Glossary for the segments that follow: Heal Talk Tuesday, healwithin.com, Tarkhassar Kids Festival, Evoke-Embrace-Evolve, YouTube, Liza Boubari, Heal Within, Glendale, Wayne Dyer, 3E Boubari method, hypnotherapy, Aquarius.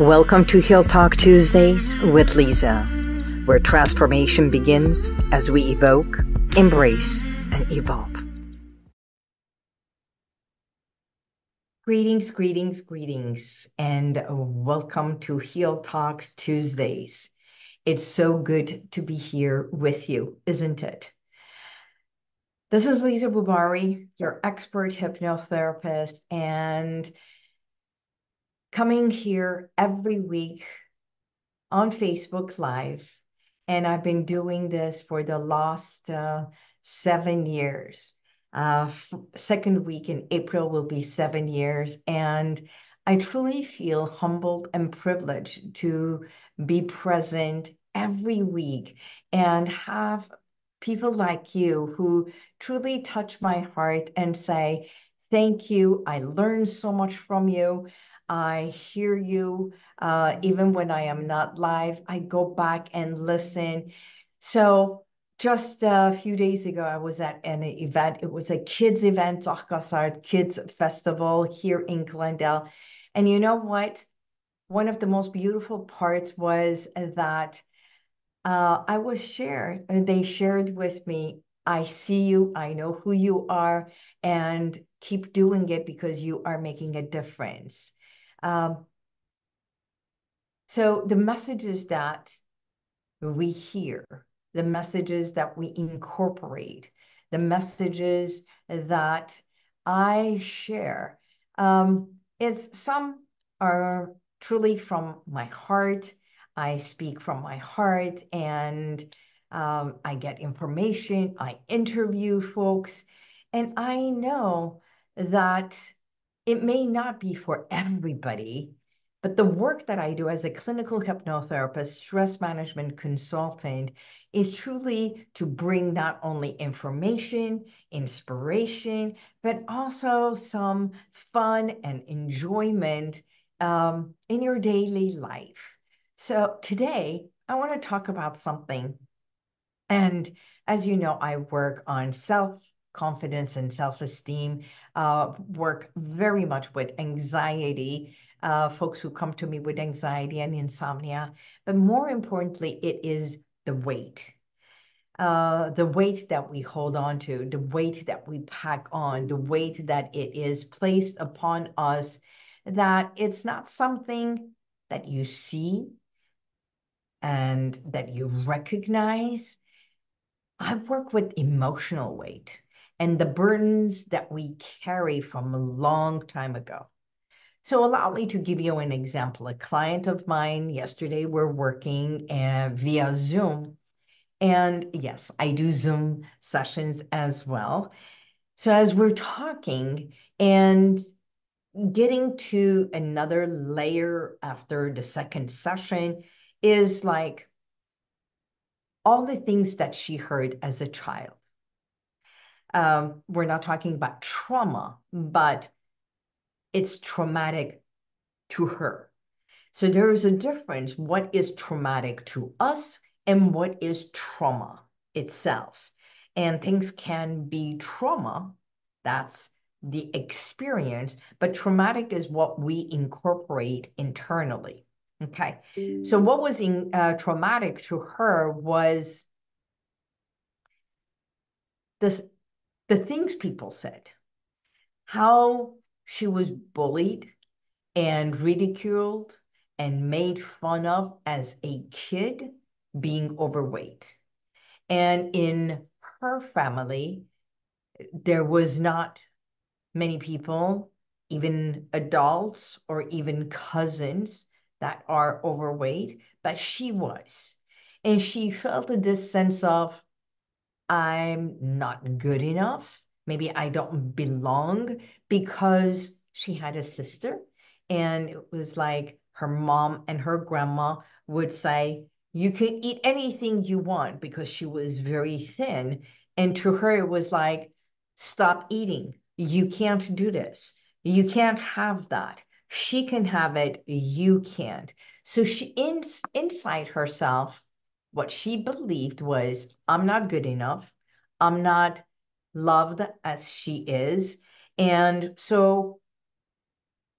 Welcome to Heal Talk Tuesdays with Liza, where transformation begins as we evoke, embrace, and evolve. Greetings, greetings, greetings, and welcome to Heal Talk Tuesdays. It's so good to be here with you, isn't it? This is Liza Boubari, your expert hypnotherapist, and coming here every week on Facebook Live, and I've been doing this for the last 7 years. Second week in April will be 7 years, and I truly feel humbled and privileged to be present every week and have people like you who truly touch my heart and say, thank you, I learned so much from you. I hear you, even when I am not live, I go back and listen. So just a few days ago, I was at an event. It was a kids event, Tarkhassar Kids Festival here in Glendale. And you know what? One of the most beautiful parts was that they shared with me, I see you, I know who you are, and keep doing it because you are making a difference. So the messages that we hear, the messages that we incorporate, the messages that I share, some are truly from my heart. I speak from my heart, and I get information, I interview folks, and I know that it may not be for everybody, but the work that I do as a clinical hypnotherapist, stress management consultant, is truly to bring not only information, inspiration, but also some fun and enjoyment in your daily life. So today, I want to talk about something. And as you know, I work on self-confidence and self-esteem, work very much with anxiety, folks who come to me with anxiety and insomnia, but more importantly, it is the weight that we hold on to, the weight that we pack on, the weight that it is placed upon us, that it's not something that you see and that you recognize. I work with emotional weight and the burdens that we carry from a long time ago. So allow me to give you an example. A client of mine yesterday, we're working via Zoom. And yes, I do Zoom sessions as well. So as we're talking and getting to another layer after the second session is like all the things that she heard as a child. We're not talking about trauma, but it's traumatic to her. So there is a difference. What is traumatic to us and what is trauma itself? And things can be trauma. That's the experience. But traumatic is what we incorporate internally. Okay. So what was traumatic to her was the things people said, how she was bullied and ridiculed and made fun of as a kid being overweight. And in her family, there was not many people, even adults or even cousins that are overweight, but she was. And she felt this sense of, I'm not good enough. Maybe I don't belong, because she had a sister. And it was like her mom and her grandma would say, you can eat anything you want, because she was very thin. And to her, it was like, stop eating. You can't do this. You can't have that. She can have it. You can't. So she inside herself, what she believed was, I'm not good enough. I'm not loved as she is. And so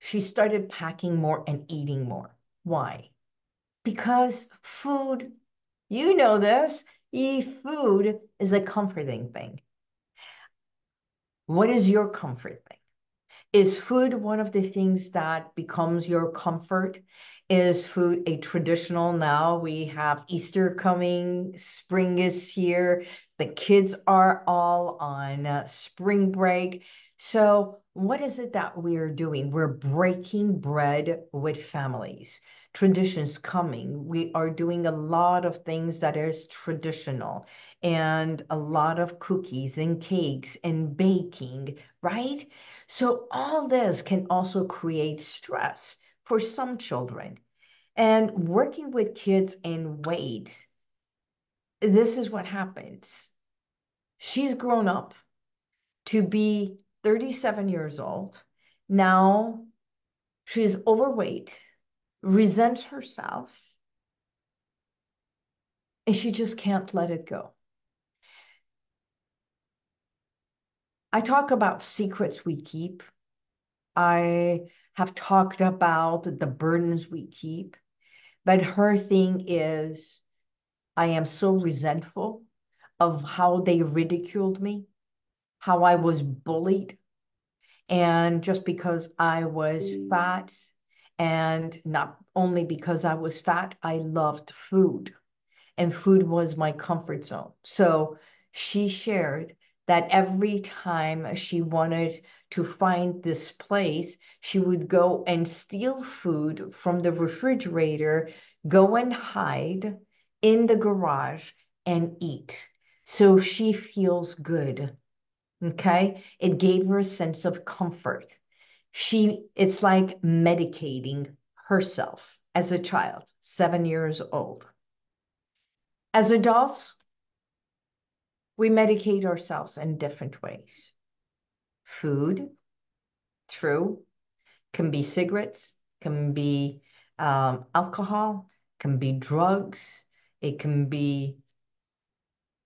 she started packing more and eating more. Why? Because food, you know this, food is a comforting thing. What is your comfort thing? Is food one of the things that becomes your comfort? Is food a traditional now? We have Easter coming, spring is here, the kids are all on spring break. So what is it that we're doing? We're breaking bread with families. Traditions coming. We are doing a lot of things that is traditional and a lot of cookies and cakes and baking, right? So all this can also create stress for some children. And working with kids in weight, this is what happens. She's grown up to be 37 years old. Now she's overweight, resents herself, and she just can't let it go. I talk about secrets we keep. I have talked about the burdens we keep, but her thing is, I am so resentful of how they ridiculed me, how I was bullied, and just because I was fat. And not only because I was fat, I loved food, and food was my comfort zone. So she shared that every time she wanted to find this place, she would go and steal food from the refrigerator, go and hide in the garage and eat. So she feels good, okay? It gave her a sense of comfort. It's like medicating herself as a child, 7 years old. As adults, we medicate ourselves in different ways. Food, true, can be cigarettes, can be alcohol, can be drugs. It can be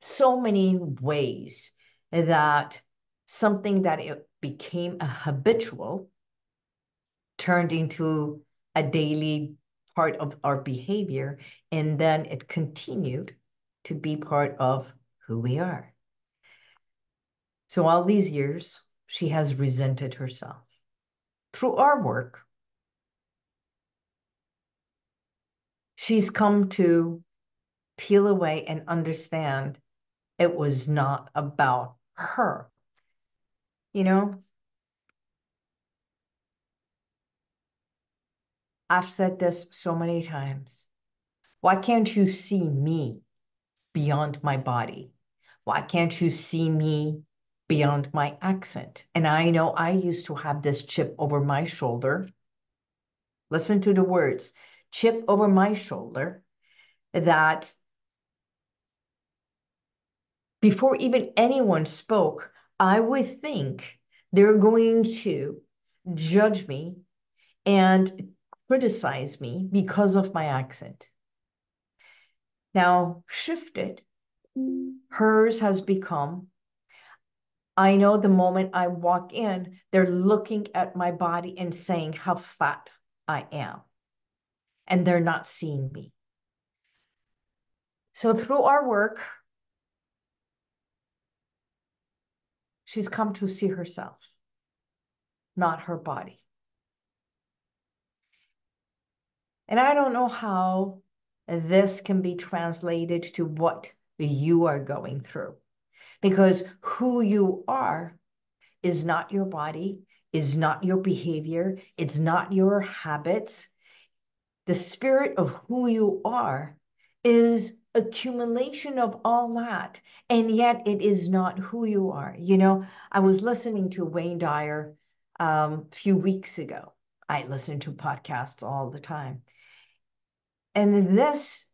so many ways that something that it became a habitual turned into a daily part of our behavior, and then it continued to be part of who we are. So all these years, she has resented herself. Through our work, she's come to peel away and understand it was not about her. You know, I've said this so many times. Why can't you see me beyond my body? Why can't you see me beyond my accent? And I know I used to have this chip over my shoulder. Listen to the words, chip over my shoulder, that before even anyone spoke, I would think they're going to judge me and criticize me because of my accent. Now shifted, hers has become, I know the moment I walk in, they're looking at my body and saying how fat I am, and they're not seeing me. So through our work, she's come to see herself, not her body. And I don't know how this can be translated to what you are going through, because who you are is not your body, is not your behavior, it's not your habits. The spirit of who you are is accumulation of all that, and yet it is not who you are. You know, I was listening to Wayne Dyer a few weeks ago. I listen to podcasts all the time. And this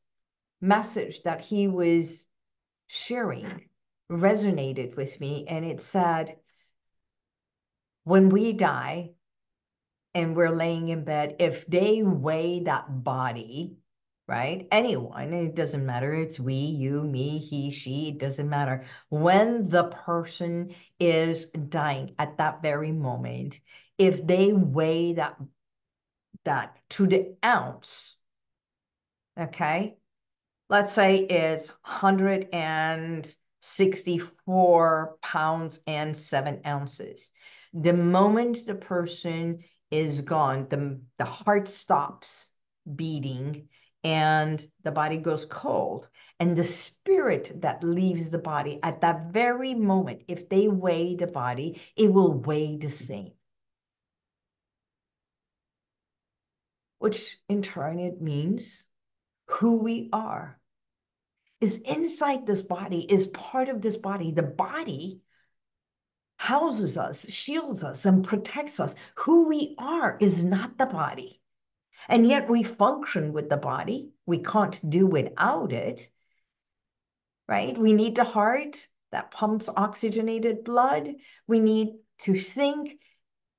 message that he was sharing resonated with me, and it said, when we die and we're laying in bed, if they weigh that body, right? Anyone, it doesn't matter. It's we, you, me, he, she, it doesn't matter. When the person is dying at that very moment, if they weigh that to the ounce, okay, let's say it's 164 pounds and 7 ounces. The moment the person is gone, the heart stops beating and the body goes cold. And the spirit that leaves the body at that very moment, if they weigh the body, it will weigh the same. Which in turn, it means who we are is inside this body, is part of this body. The body houses us, shields us, and protects us. Who we are is not the body. And yet we function with the body. We can't do without it, right? We need the heart that pumps oxygenated blood. We need to think.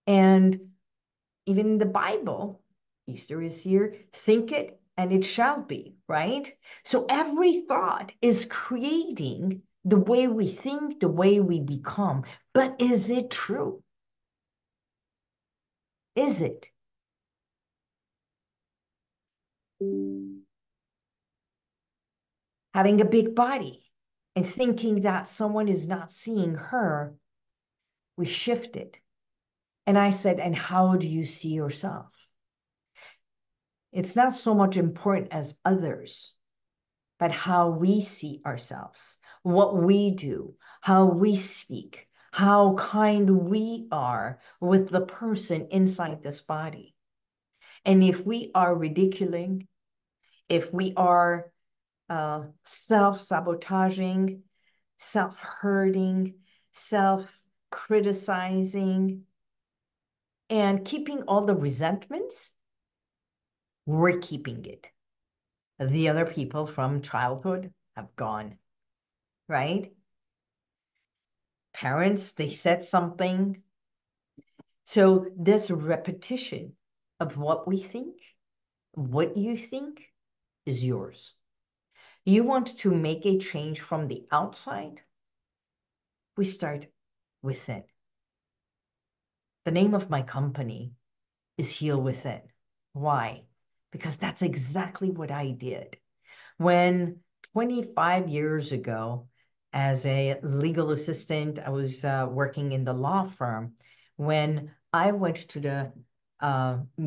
And even the Bible, Easter is here, think it and it shall be, right? So every thought is creating the way we think, the way we become. But is it true? Is it? Having a big body and thinking that someone is not seeing her, we shifted. And I said, and how do you see yourself? It's not so much important as others, but how we see ourselves, what we do, how we speak, how kind we are with the person inside this body. And if we are ridiculing, if we are self-sabotaging, self-hurting, self-criticizing, and keeping all the resentments, we're keeping it. The other people from childhood have gone, right? Parents, they said something. So this repetition of what we think, what you think is yours. You want to make a change from the outside? We start within. The name of my company is Heal Within. Why? Because that's exactly what I did. When 25 years ago, as a legal assistant, I was working in the law firm. When I went to the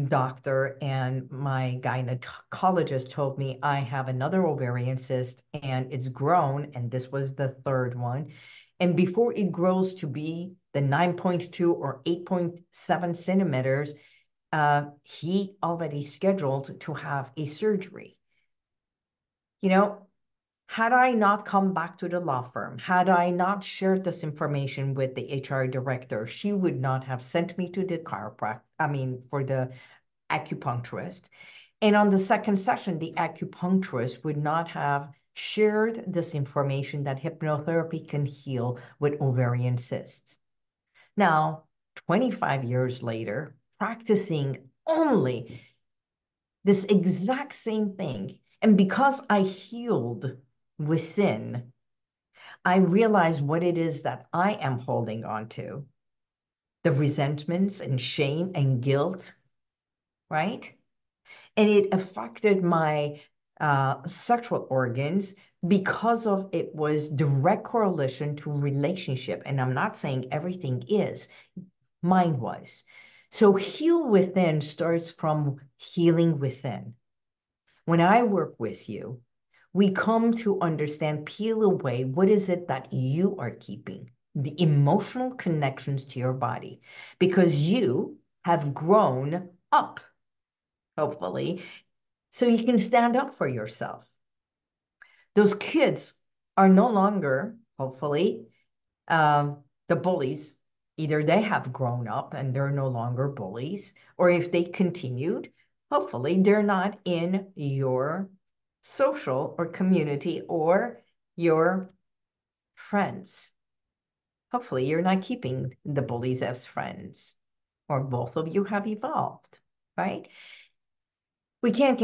doctor and my gynecologist told me I have another ovarian cyst and it's grown, and this was the third one. And before it grows to be the 9.2 or 8.7 centimeters, he already scheduled to have a surgery. You know, had I not come back to the law firm, had I not shared this information with the HR director, she would not have sent me to the for the acupuncturist. And on the second session, the acupuncturist would not have shared this information that hypnotherapy can heal with ovarian cysts. Now, 25 years later, practicing only this exact same thing. And because I healed within, I realized what it is that I am holding on to, the resentments and shame and guilt, right? And it affected my sexual organs because of it was direct correlation to relationship. And I'm not saying everything is, mine was. So Heal Within starts from healing within. When I work with you, we come to understand, peel away what is it that you are keeping, the emotional connections to your body, because you have grown up, hopefully, so you can stand up for yourself. Those kids are no longer, hopefully, the bullies. Either they have grown up and they're no longer bullies, or if they continued, hopefully they're not in your social or community or your friends. Hopefully you're not keeping the bullies as friends, or both of you have evolved, right? We can't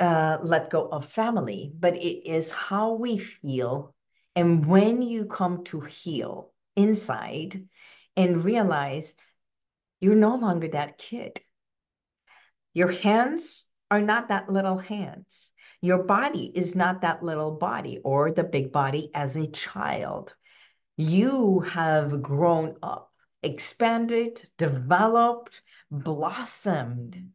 let go of family, but it is how we feel. And when you come to heal inside and realize you're no longer that kid, your hands are not that little hands. Your body is not that little body or the big body as a child. You have grown up, expanded, developed, blossomed.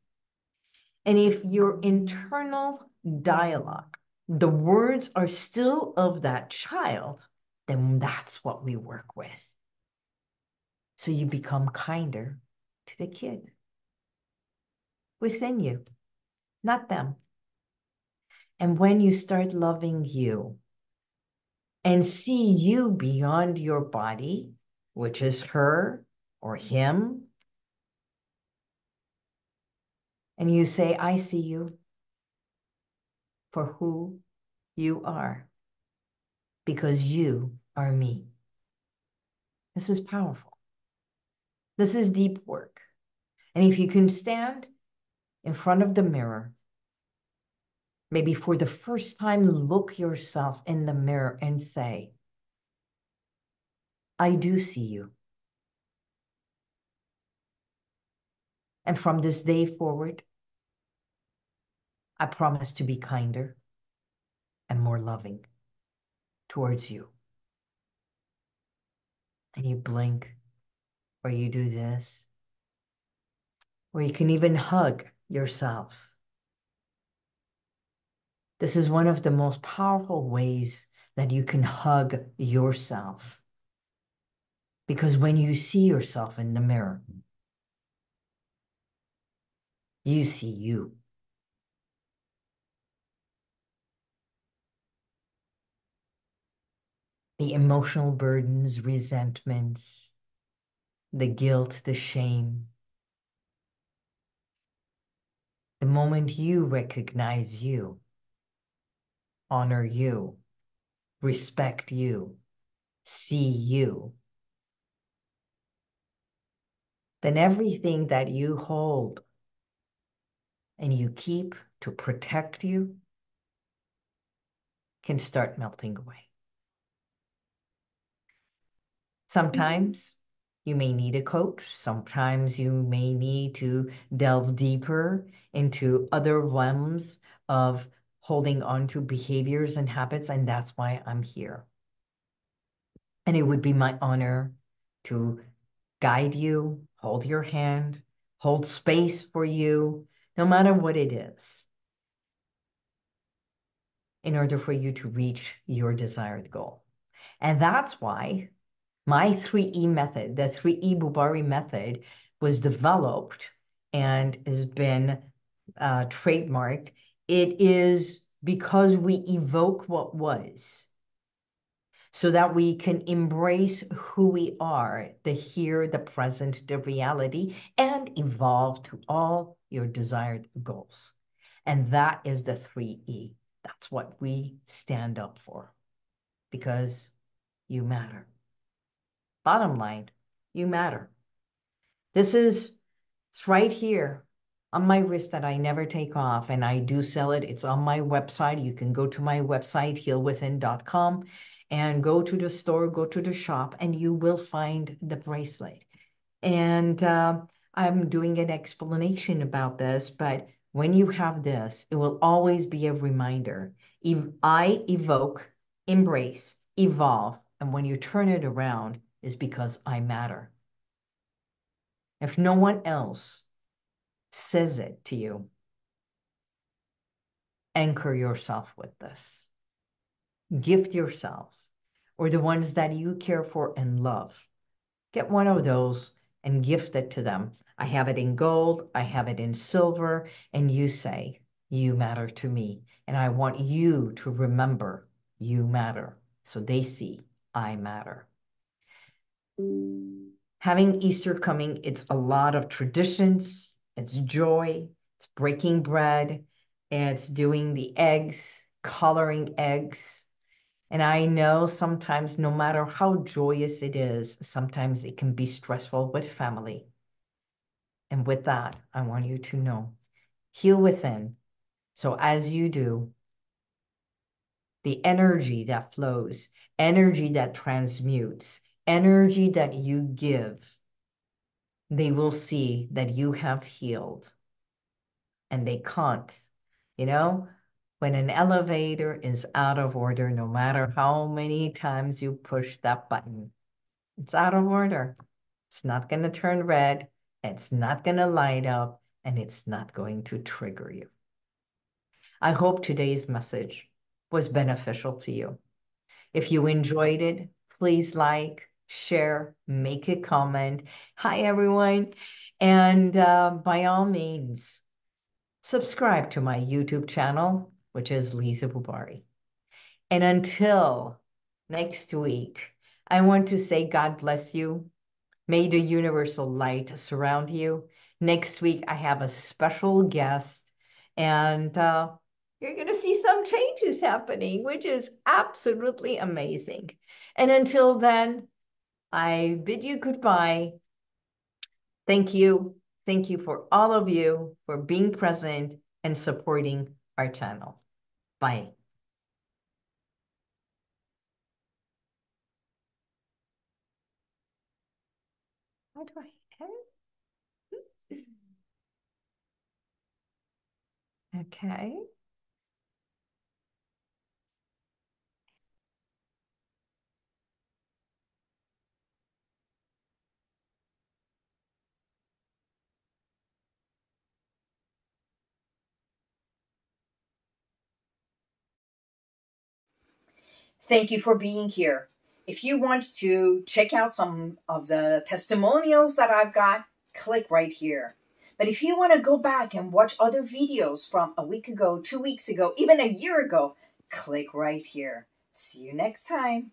And if your internal dialogue, the words are still of that child, then that's what we work with. So you become kinder to the kid within you, not them. And when you start loving you and see you beyond your body, which is her or him, and you say, I see you for who you are, because you are me. This is powerful. This is deep work. And if you can stand in front of the mirror, maybe for the first time, look yourself in the mirror and say, I do see you. And from this day forward, I promise to be kinder and more loving towards you. And you blink, or you do this, or you can even hug yourself. This is one of the most powerful ways that you can hug yourself. Because when you see yourself in the mirror, you see you. The emotional burdens, resentments, the guilt, the shame. The moment you recognize you, honor you, respect you, see you, then everything that you hold and you keep to protect you can start melting away. Sometimes you may need a coach. Sometimes you may need to delve deeper into other realms of holding on to behaviors and habits, and that's why I'm here. And it would be my honor to guide you, hold your hand, hold space for you, no matter what it is, in order for you to reach your desired goal. And that's why my 3E method, the 3E Boubari method, was developed and has been trademarked. It is because we evoke what was so that we can embrace who we are, the here, the present, the reality, and evolve to all your desired goals. And that is the 3E. That's what we stand up for, because you matter. Bottom line, you matter. It's right here on my wrist that I never take off, and I do sell it. It's on my website. You can go to my website, healwithin.com, and go to the store, go to the shop, and you will find the bracelet. And I'm doing an explanation about this, but when you have this, it will always be a reminder. If I evoke, embrace, evolve, and when you turn it around, is because I matter. If no one else says it to you, anchor yourself with this. Gift yourself, or the ones that you care for and love. Get one of those and gift it to them. I have it in gold, I have it in silver, and you say, you matter to me, and I want you to remember you matter. So they see I matter. Having Easter coming, it's a lot of traditions, it's joy, it's breaking bread, it's doing the eggs, coloring eggs. And I know sometimes, no matter how joyous it is, sometimes it can be stressful with family. And with that, I want you to know, heal within. So as you do, the energy that flows, energy that transmutes, energy that you give, they will see that you have healed, and they can't You know, when an elevator is out of order, no matter how many times you push that button, it's out of order. It's not going to turn red. It's not going to light up, and it's not going to trigger you. I hope today's message was beneficial to you. If you enjoyed it, please like, share, make a comment. Hi, everyone. And by all means, subscribe to my YouTube channel, which is Liza Boubari. And until next week, I want to say God bless you. May the universal light surround you. Next week, I have a special guest, and you're going to see some changes happening, which is absolutely amazing. And until then, I bid you goodbye. Thank you. Thank you for all of you for being present and supporting our channel. Bye. How do I end? Okay. Thank you for being here. If you want to check out some of the testimonials that I've got, click right here. But if you want to go back and watch other videos from a week ago, 2 weeks ago, even a year ago, click right here. See you next time.